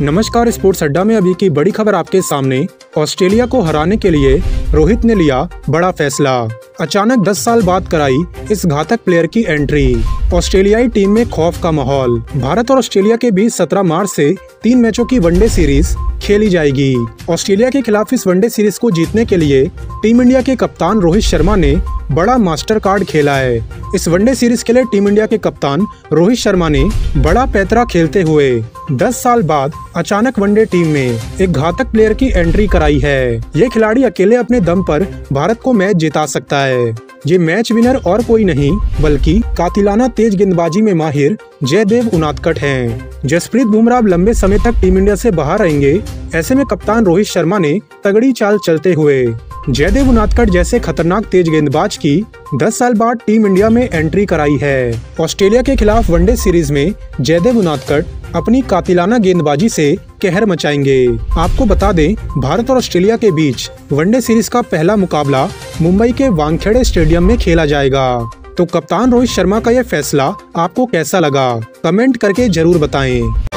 नमस्कार, स्पोर्ट्स अड्डा में अभी की बड़ी खबर आपके सामने। ऑस्ट्रेलिया को हराने के लिए रोहित ने लिया बड़ा फैसला। अचानक 10 साल बाद कराई इस घातक प्लेयर की एंट्री। ऑस्ट्रेलियाई टीम में खौफ का माहौल। भारत और ऑस्ट्रेलिया के बीच 17 मार्च से 3 मैचों की वनडे सीरीज खेली जाएगी। ऑस्ट्रेलिया के खिलाफ इस वनडे सीरीज को जीतने के लिए टीम इंडिया के कप्तान रोहित शर्मा ने बड़ा मास्टर कार्ड खेला है। इस वनडे सीरीज के लिए टीम इंडिया के कप्तान रोहित शर्मा ने बड़ा पैतरा खेलते हुए 10 साल बाद अचानक वनडे टीम में एक घातक प्लेयर की एंट्री कराई है। ये खिलाड़ी अकेले अपने दम पर भारत को मैच जिता सकता है। ये मैच विनर और कोई नहीं बल्कि कातिलाना तेज गेंदबाजी में माहिर जयदेव उनादकट हैं। जसप्रीत बुमराह लंबे समय तक टीम इंडिया से बाहर रहेंगे। ऐसे में कप्तान रोहित शर्मा ने तगड़ी चाल चलते हुए जयदेव उनादकट जैसे खतरनाक तेज गेंदबाज की 10 साल बाद टीम इंडिया में एंट्री कराई है। ऑस्ट्रेलिया के खिलाफ वनडे सीरीज में जयदेव उनादकट अपनी कातिलाना गेंदबाजी से कहर मचाएंगे। आपको बता दें, भारत और ऑस्ट्रेलिया के बीच वनडे सीरीज का पहला मुकाबला मुंबई के वानखेड़े स्टेडियम में खेला जाएगा। तो कप्तान रोहित शर्मा का यह फैसला आपको कैसा लगा, कमेंट करके जरूर बताएं।